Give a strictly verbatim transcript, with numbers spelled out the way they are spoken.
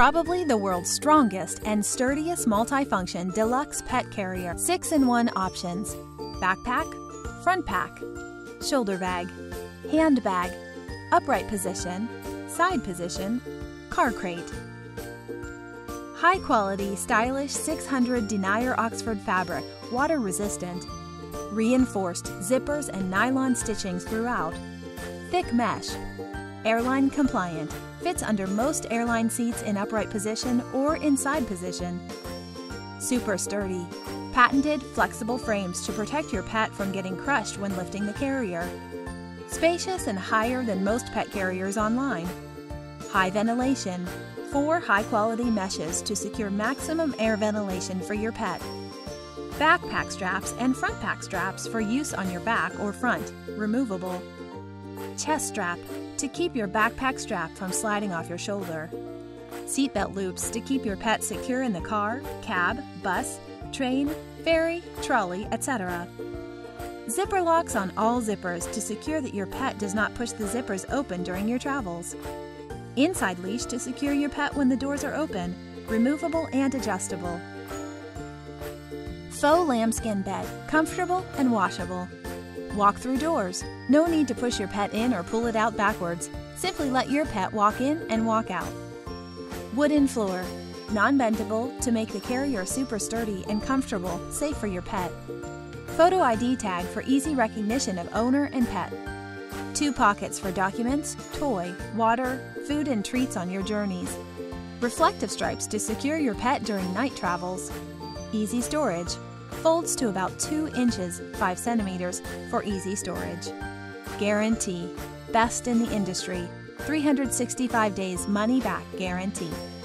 probably the world's strongest and sturdiest multifunction deluxe pet carrier. Six-in-one options: backpack, front pack, shoulder bag, handbag, upright position, side position, car crate. High-quality, stylish six hundred denier Oxford fabric, water-resistant. Reinforced zippers and nylon stitchings throughout. Thick mesh. Airline compliant. Fits under most airline seats in upright position or in side position. Super sturdy. Patented flexible frames to protect your pet from getting crushed when lifting the carrier. Spacious and higher than most pet carriers online. High ventilation. Four high-quality meshes to secure maximum air ventilation for your pet. Backpack straps and front pack straps for use on your back or front, removable. Chest strap to keep your backpack strap from sliding off your shoulder. Seatbelt loops to keep your pet secure in the car, cab, bus, train, ferry, trolley, et cetera. Zipper locks on all zippers to secure that your pet does not push the zippers open during your travels. Inside leash to secure your pet when the doors are open, removable and adjustable. Faux lambskin bed, comfortable and washable. Walk-through doors, no need to push your pet in or pull it out backwards. Simply let your pet walk in and walk out. Wooden floor, non-bendable to make the carrier super sturdy and comfortable, safe for your pet. Photo I D tag for easy recognition of owner and pet. Two pockets for documents, toy, water, food and treats on your journeys. Reflective stripes to secure your pet during night travels. Easy storage. Folds to about two inches, five centimeters, for easy storage. Guarantee. Best in the industry. three hundred sixty-five days money back guarantee.